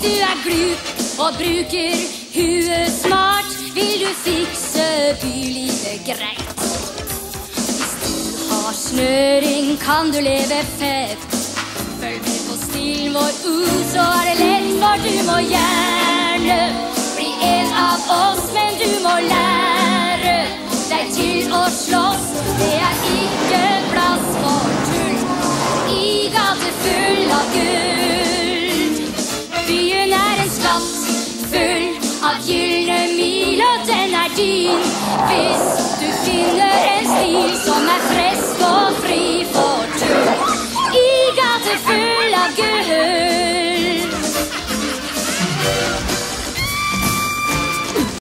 Hvis du er glup og bruker huet smart, vil du fikse bylivet greit. Hvis du har snøring, kan du leve fett. Følg med på stilen vår, så er det lett, for du må gjerne bli en av oss, men du må lære deg til å slåss. Det er ikke plass for tull i gate full av gull. Byen er en skatt full av gyllene mil, og den er din hvis du finner en stil som er fresk og fri for tull. I gate full